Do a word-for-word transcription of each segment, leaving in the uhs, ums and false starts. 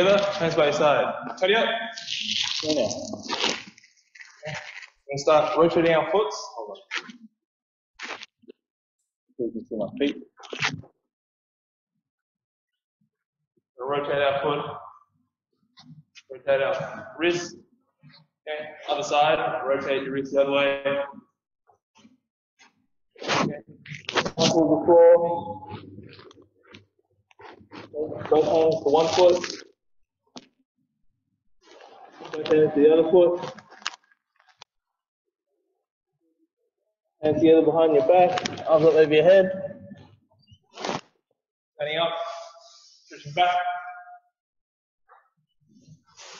Together, hands by side. Tidy up. Turn out. Okay. We're going to start rotating our foot. Hold on. You can see my feet. We'll rotate our foot. Rotate our wrist. Okay. Other side. Rotate your wrist the other way. Okay. Muscle before. Both hands to one foot. Rotate to the other foot. Hands together behind your back. Arms up over your head. Standing up. Stretching back.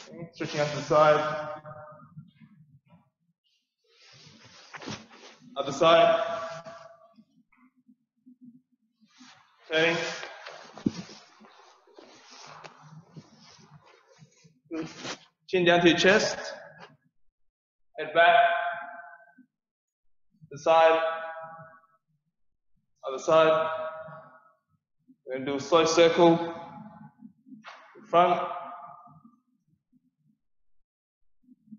Okay. Stretching out to the side. Other side. Turning. Chin down to your chest, head back, the side, other side. We're going to do a slow circle, in front,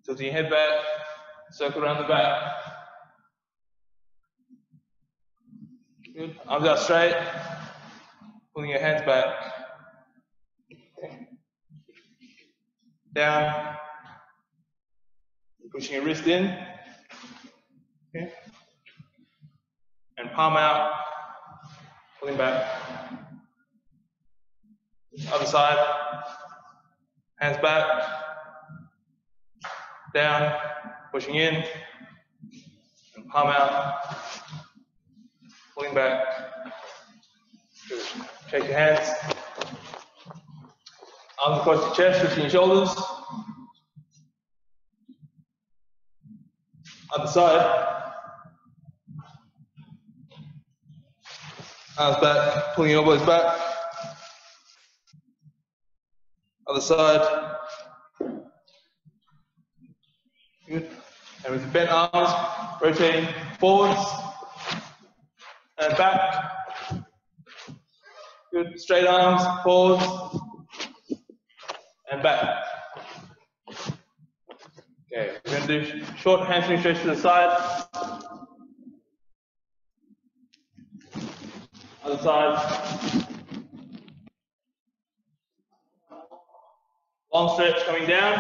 tilting your head back, circle around the back. Good. Arms out straight, pulling your hands back. Down, pushing your wrist in, okay, and palm out, pulling back. Other side, hands back, down, pushing in, and palm out, pulling back. Good. Shake your hands. Arms across your chest, stretching your shoulders. Other side. Arms back, pulling your elbows back. Other side. Good. And with your bent arms, rotating forwards and back. Good. Straight arms, forwards. And back. Okay, we're going to do short hamstring stretch to the side. Other side. Long stretch coming down.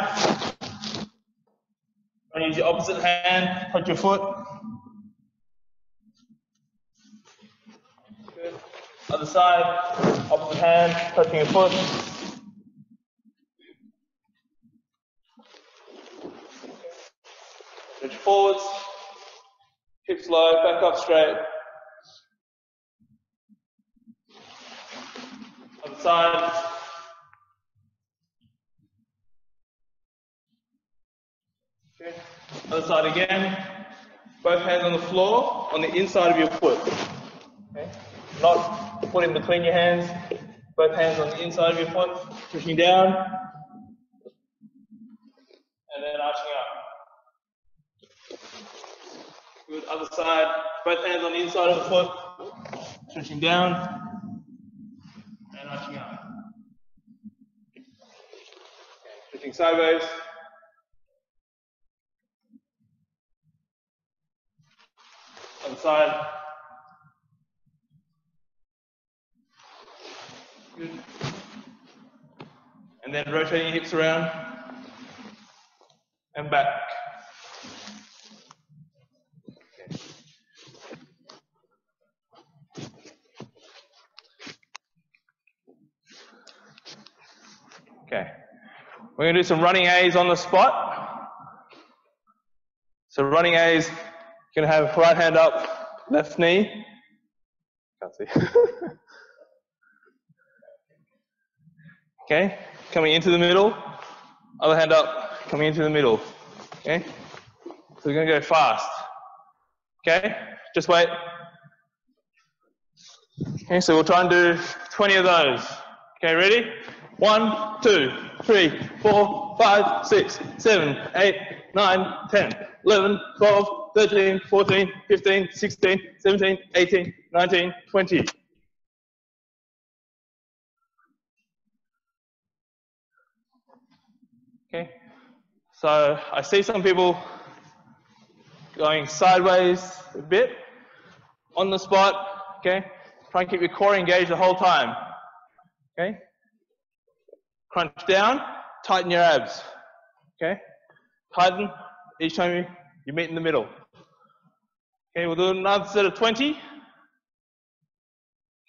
And use your opposite hand, touch your foot. Good. Other side, opposite hand, touching your foot. Stretch forwards, hips low, back up straight. Other side. Okay. Other side again. Both hands on the floor, on the inside of your foot. Okay. Not put in between your hands. Both hands on the inside of your foot, pushing down, and then arching up. Good, other side, both hands on the inside of the foot, stretching down and arching up. Okay, stretching sideways. Other side. Good. And then rotating your hips around and back. Okay, we're going to do some running A's on the spot. So running A's, you're going to have right hand up, left knee. Can't see. Okay, coming into the middle. Other hand up, coming into the middle. Okay, so we're going to go fast. Okay, just wait. Okay, so we'll try and do twenty of those. Okay, ready? One, two, three, four, five, six, seven, eight, nine, ten, eleven, twelve, thirteen, fourteen, fifteen, sixteen, seventeen, eighteen, nineteen, twenty. So I see some people going sideways a bit, on the spot, okay? Try and keep your core engaged the whole time, okay? Crunch down, tighten your abs, okay? Tighten each time you meet in the middle. Okay, we'll do another set of twenty.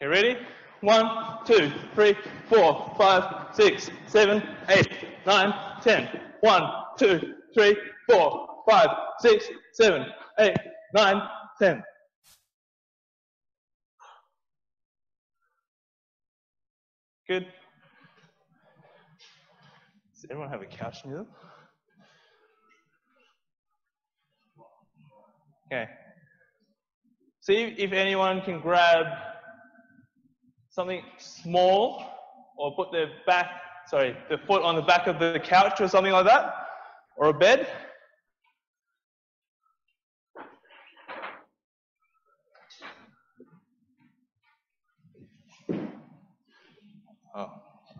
Okay, ready? One, two, three, four, five, six, seven, eight, nine, ten. One, two, three, four, five, six, seven, eight, nine, ten. Good. Does everyone have a couch near them? Okay. See if anyone can grab something small or put their back, sorry, their foot on the back of the couch or something like that, or a bed. Oh,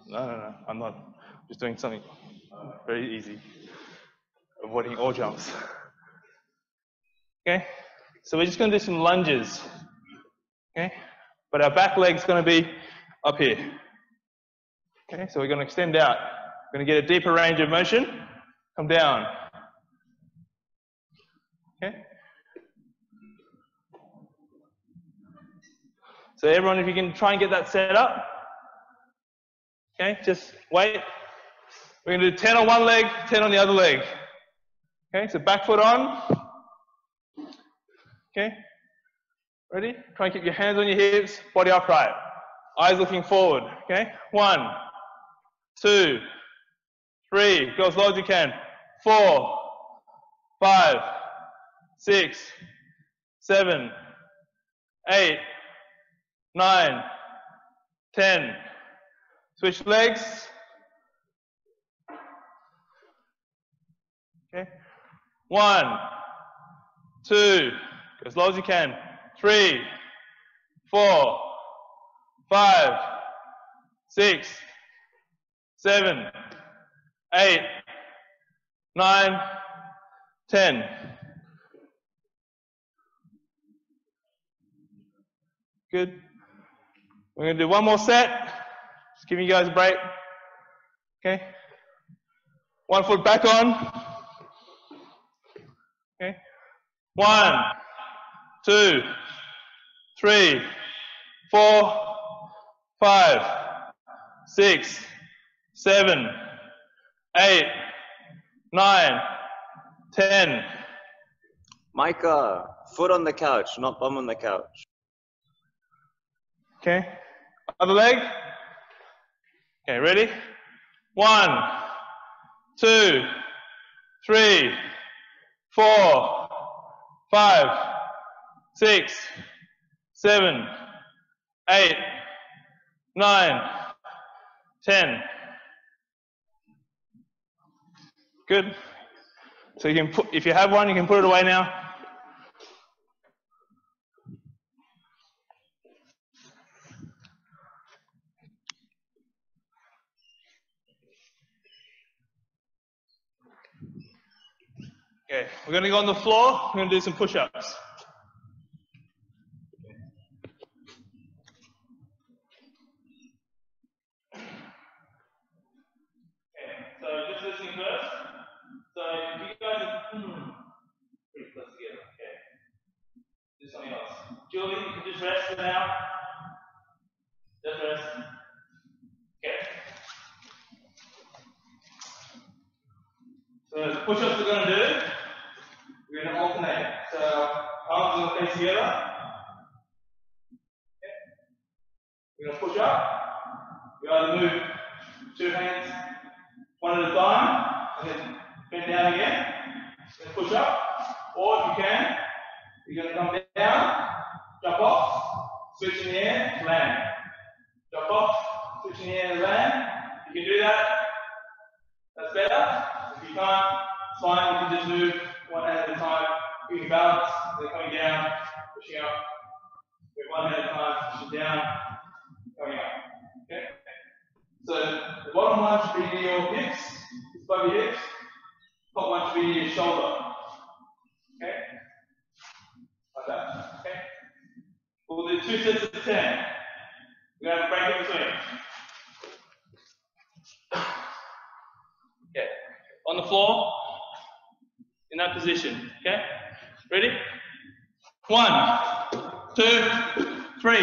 no, no, no, I'm not. I'm just doing something very easy, avoiding all jumps. Okay, so we're just going to do some lunges, okay? But our back leg's going to be up here. Okay, so we're going to extend out. We're going to get a deeper range of motion. Come down. Okay. So everyone, if you can try and get that set up. Okay, just wait. We're going to do ten on one leg, ten on the other leg. Okay, so back foot on. Okay, ready? Try and keep your hands on your hips, body upright, eyes looking forward, okay? One, two, three, go as low as you can, four, five, six, seven, eight, nine, ten. Switch legs. Okay, one, two, as low as you can. Three, four, five, six, seven, eight, nine, ten. Good. We're going to do one more set. Just giving you guys a break. Okay. One foot back on. Okay. One, two, three, four, five, six, seven, eight, nine, ten. Micah, foot on the couch, not bum on the couch. Okay. Other leg. Okay, ready? One, two, three, four, five, six, seven, eight, nine, ten. Good. So you can put, if you have one, you can put it away now. Okay, we're going to go on the floor. We're going to do some push-ups. Julie, you can just rest for now. Just rest. Okay. So the push-ups we're going to do, we're going to alternate. So arms are going to face together. Okay. We're going to push up. We either move two hands, one at a time, and then bend down again. Then push up. Or if you can, you're going to come down. Jump off, switch in the air, land. Jump off, switch in the air, land. You can do that. That's better. If you can't, it's fine. You can just move one hand at a time, keeping balance. Then coming down, pushing up. Move one hand at a time, pushing down, coming up. Okay. So the bottom line should be near your hips, above your hips. Top this over. Okay? Like that. Okay? We'll do two sets of ten. We're going to break in between. Okay. On the floor. In that position. Okay? Ready? One, two, three,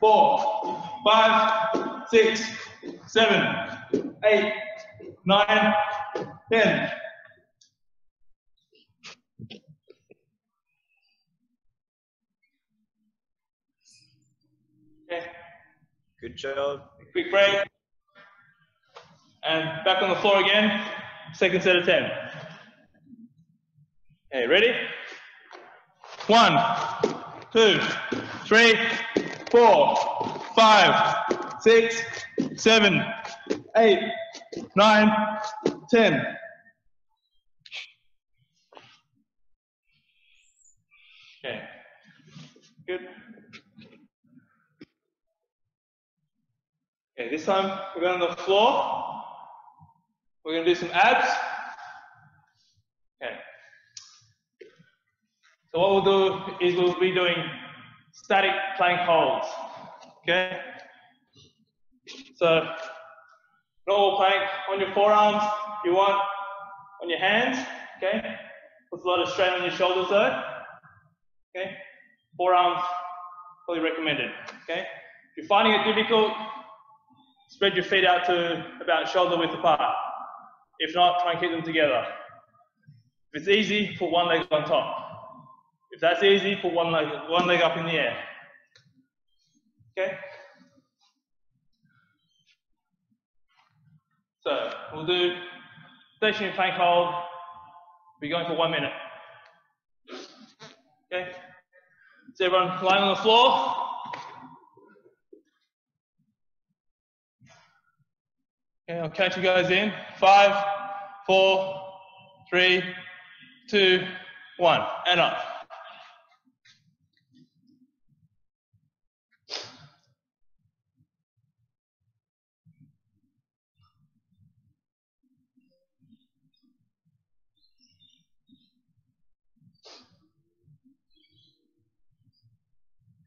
four, five, six, seven, eight, nine, ten. Okay. Good job. Quick break. And back on the floor again. Second set of ten. Okay, ready? One, two, three, four, five, six, seven, eight, nine, ten. Okay. Good. Okay, this time we're going on the floor. We're going to do some abs. Okay. So what we'll do is we'll be doing static plank holds. Okay? So normal plank on your forearms if you want, on your hands. Okay? Puts a lot of strain on your shoulders though. Okay? Forearms probably recommended. Okay? If you're finding it difficult, spread your feet out to about shoulder width apart. If not, try and keep them together. If it's easy, put one leg on top. If that's easy, put one leg, one leg up in the air. Okay? So, we'll do stationary plank hold. We're going for one minute. Okay? Is everyone lying on the floor? Okay, I'll catch you guys in. Five, four, three, two, one. And up.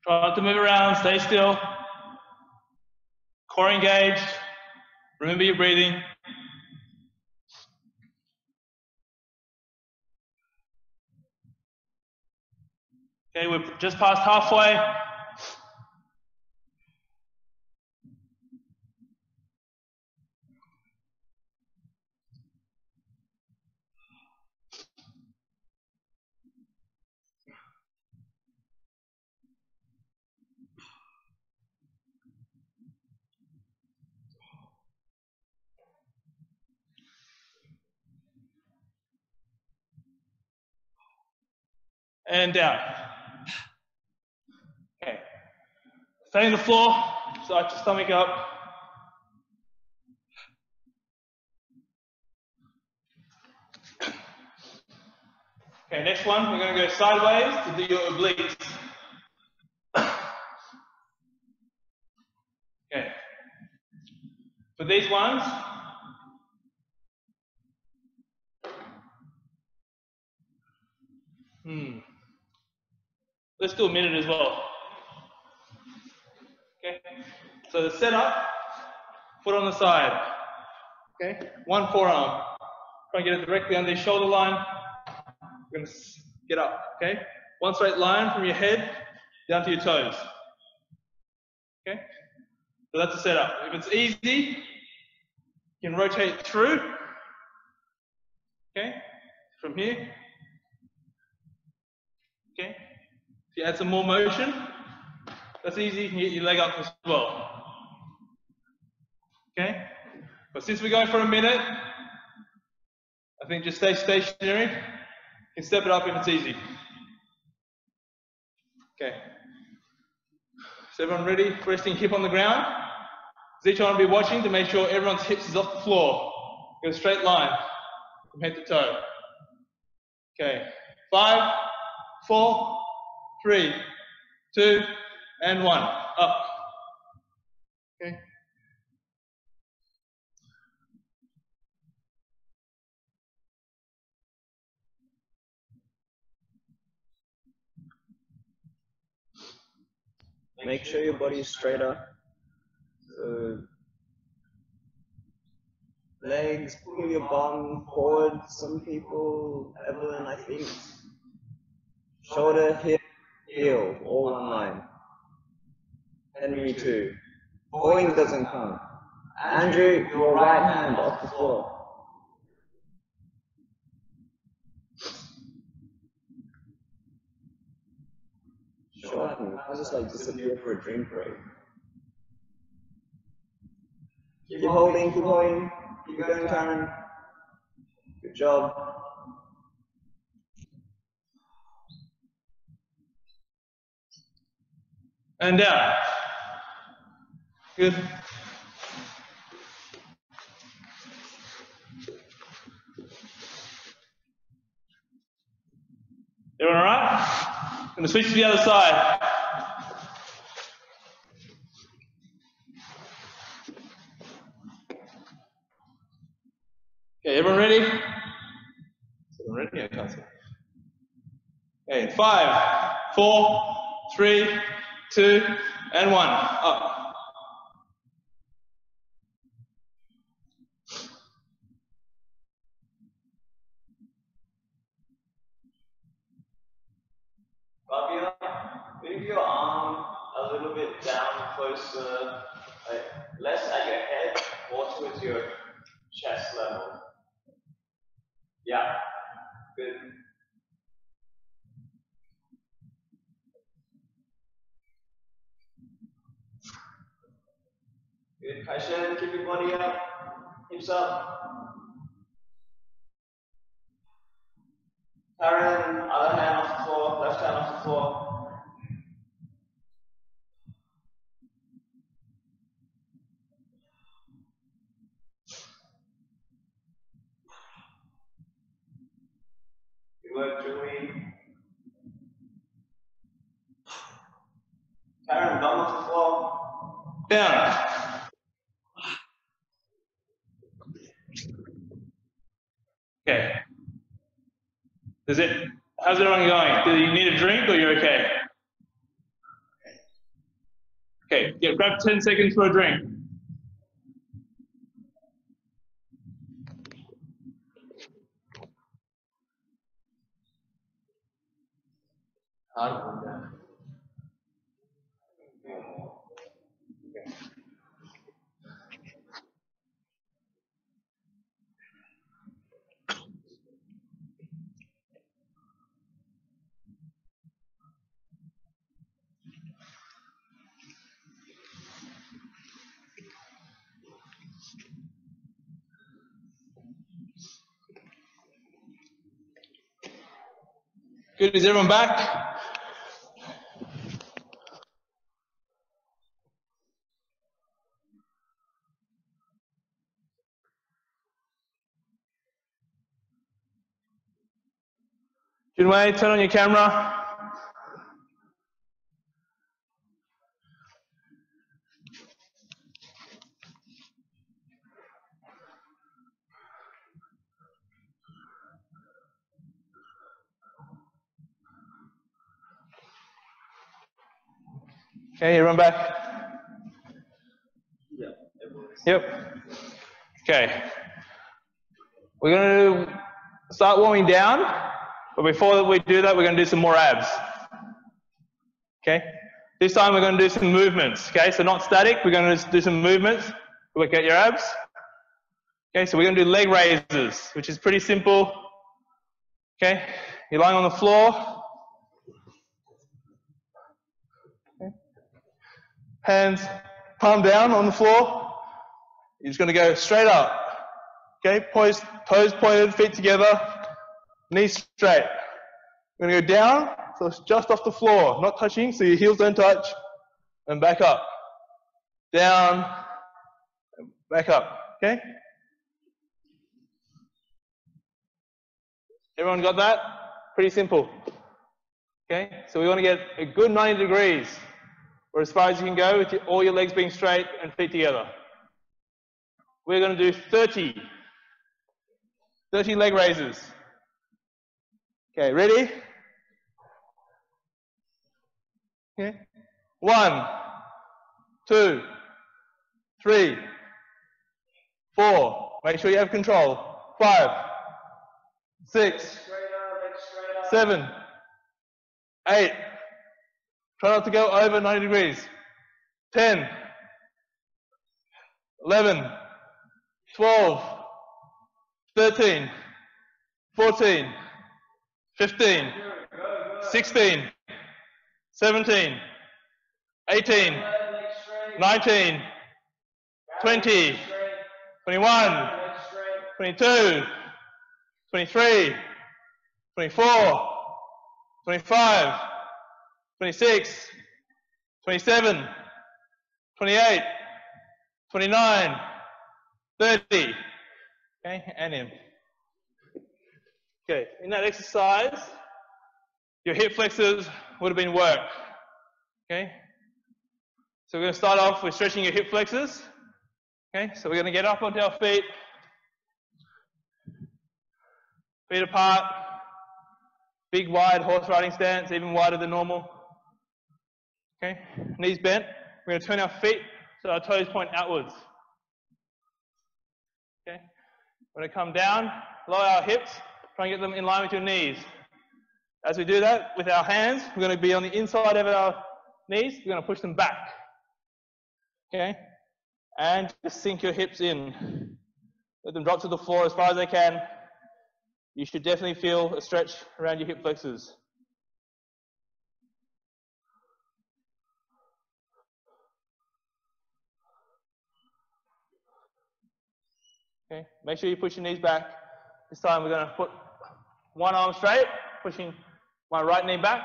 Try not to move around, stay still. Core engaged. Remember your breathing. Okay, we're just past halfway. And down. Okay. Stay on the floor, side your stomach up. Okay, next one, we're going to go sideways to do your obliques. Okay. For these ones, hmm. let's do a minute as well. Okay. So the setup, foot on the side. Okay. One forearm. Try and get it directly under your shoulder line. We're going to get up. Okay. One straight line from your head down to your toes. Okay. So that's the setup. If it's easy, you can rotate through. Okay. From here. Okay. If you add some more motion, that's easy, you can get your leg up as well. Okay? But since we're going for a minute, I think just stay stationary. You can step it up if it's easy. Okay. Is everyone ready? Resting hip on the ground. Is each one will be watching to make sure everyone's hips is off the floor. Get a straight line from head to toe. Okay. Five, four, three, two, and one. Up. Okay. Make sure your body is straight up. So legs, pull your bum forward. Some people, Evelyn, I think. Shoulder, hip, heel, all in line. Henry too. Boeing doesn't come. Andrew, your right hand off the floor. Shorten. I just like disappear for a drink break. Keep holding, keep holding. Keep going, Karen. Good job. And down. Good. Everyone all right? I'm going to switch to the other side. Okay, everyone ready? Everyone ready? I can't see. Okay, five, four, three, two, and one. Up. Bhavya, move your arm a little bit down closer, like less at your head, more towards your chest level. Yeah, good. Good, Kaishan, keep your body up, hips up. Karen, other hand off the floor, left hand off the floor. Good work, Julie. Karen, bum off the floor. Down. Okay. Is it? How's everyone going? Do you need a drink or you're okay? Okay. Yeah. Grab ten seconds for a drink. Good, is everyone back? Junwei, turn on your camera. Okay, everyone back? Yeah, yep. Okay. We're going to start warming down, but before we do that, we're going to do some more abs. Okay? This time we're going to do some movements. Okay, so not static, we're going to do some movements. Work out your abs. Okay, so we're going to do leg raises, which is pretty simple. Okay, you're lying on the floor. Hands palm down on the floor. You're just going to go straight up. Okay, poise, toes pointed, feet together, knees straight. We're going to go down, so it's just off the floor, not touching, so your heels don't touch, and back up. Down, back up. Okay? Everyone got that? Pretty simple. Okay, so we want to get a good ninety degrees. Or as far as you can go with your, all your legs being straight and feet together. We're going to do thirty, thirty leg raises. Okay, ready? Okay. One, two, three, four. Make sure you have control. Five, six, seven, eight. Try not to go over ninety degrees. ten, eleven, twelve, thirteen, fourteen, fifteen, sixteen, seventeen, eighteen, nineteen, twenty, twenty-one, twenty-two, twenty-three, twenty-four, twenty-five, twenty-six, twenty-seven, twenty-eight, twenty-nine, thirty. Okay, and in. Okay, in that exercise, your hip flexors would have been work. Okay, so we're going to start off with stretching your hip flexors. Okay, so we're going to get up onto our feet, feet apart, big wide horse riding stance, even wider than normal. Okay, knees bent. We're going to turn our feet so our toes point outwards. Okay, we're going to come down, lower our hips, try and get them in line with your knees. As we do that, with our hands, we're going to be on the inside of our knees. We're going to push them back. Okay? And just sink your hips in. Let them drop to the floor as far as they can. You should definitely feel a stretch around your hip flexors. Okay? Make sure you push your knees back. This time we're going to put one arm straight, pushing my right knee back,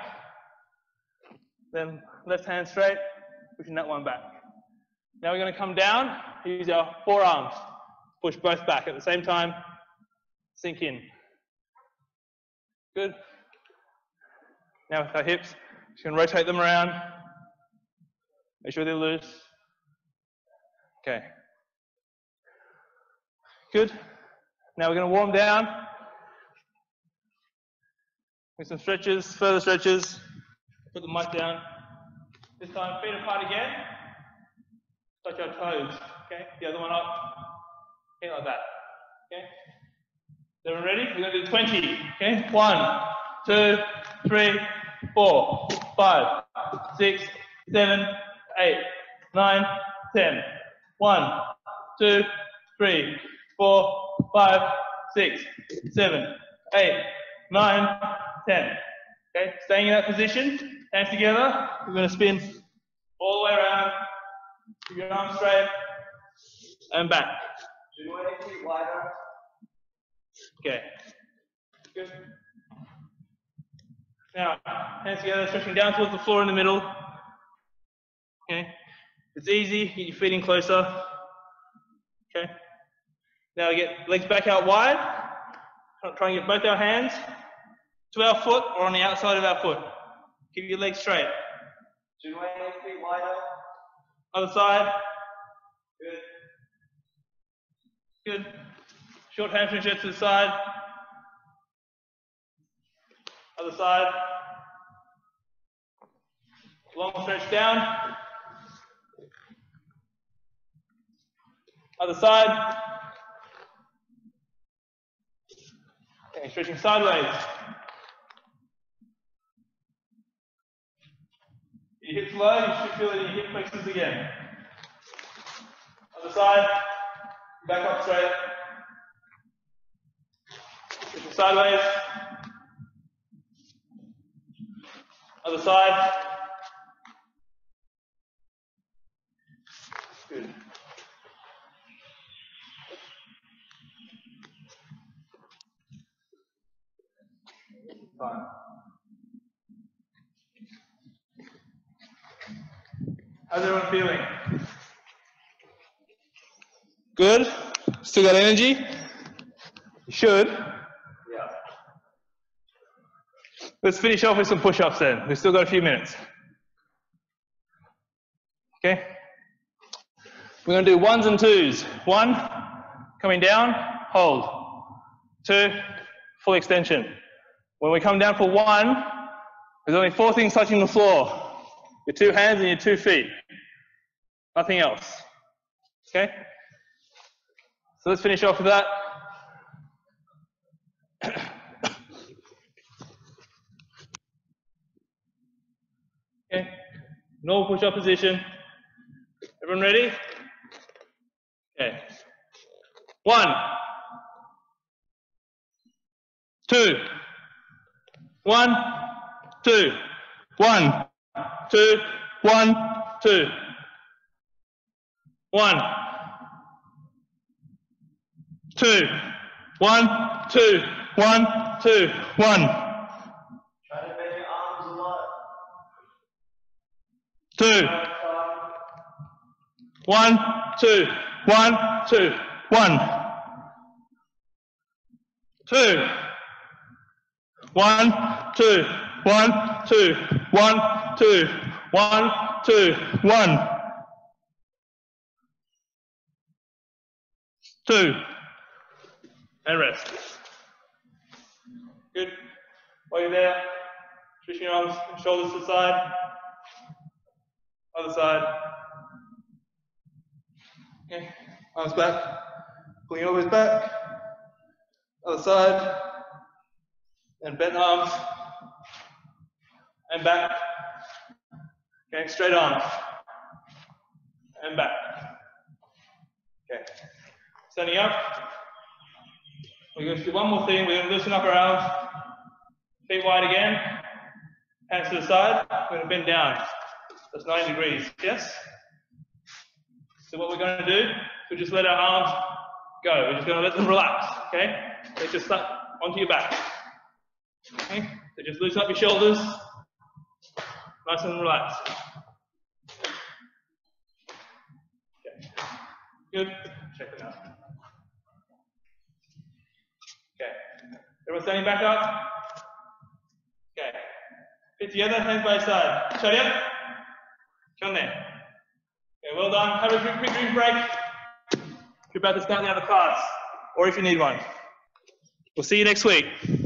then left hand straight, pushing that one back. Now we're going to come down, use our forearms, push both back at the same time, sink in. Good. Now with our hips, just going to rotate them around, make sure they're loose. Okay. Good. Now we're going to warm down with some stretches, further stretches. Put the mic down. This time, feet apart again. Touch our toes. Okay, the other one up. Okay, like that. Okay. Then we're ready. We're going to do twenty. Okay. One, two, three, four, five, six, seven, eight, nine, ten. One, two, three, four, five, six, seven, eight, nine, ten. Okay, staying in that position, hands together. We're going to spin all the way around. Keep your arms straight and back. Okay. Good. Now, hands together, stretching down towards the floor in the middle. Okay. It's easy. Get your feet in closer. Okay. Now we get legs back out wide. Try and get both our hands to our foot or on the outside of our foot. Keep your legs straight. Do you want your feet wider? Other side. Good. Good. Short hamstring stretch to the side. Other side. Long stretch down. Other side. Okay, stretching sideways. Your hips low, you should feel it in your hip flexors again. Other side, back up straight. Stretching sideways. Other side. Good. Time. How's everyone feeling? Good? Still got energy? You should. Yeah. Let's finish off with some push-ups then. We've still got a few minutes. Okay? We're going to do ones and twos. One, coming down, hold. Two, full extension. When we come down for one, there's only four things touching the floor. your two hands and your two feet. Nothing else. Okay? So let's finish off with that. Okay, normal push-up position. Everyone ready? Okay. One, two, one, two, one, two, one, two, one, two, one, two, one, two, one. Try to bend your arms a lot. Two. One, two, one, two, one. Two. One, two, one, two, one, two, one, two, one. Two. And rest. Good. While you're there, switching your arms and shoulders to the side. Other side. Okay. Arms back. Pulling your elbows back. Other side. And bent arms. And back. Okay. Straight arms. And back. Okay. Standing up. We're going to do one more thing. We're going to loosen up our arms, feet wide again, hands to the side. We're going to bend down. That's ninety degrees, yes? So what we're going to do, we'll just let our arms go. We're just going to let them relax, okay? They just stuck onto your back, okay? So just loosen up your shoulders, nice and relaxed. Okay, good, check it out. Everyone standing back up. Okay. Feet together, hands by your side. Shariat. Come there. Okay, well done. Have a quick, quick drink break. You're about to start the other class, or if you need one. We'll see you next week.